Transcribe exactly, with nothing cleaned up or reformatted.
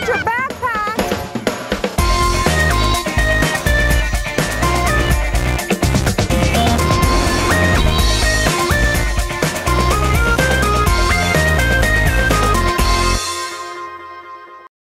got your back!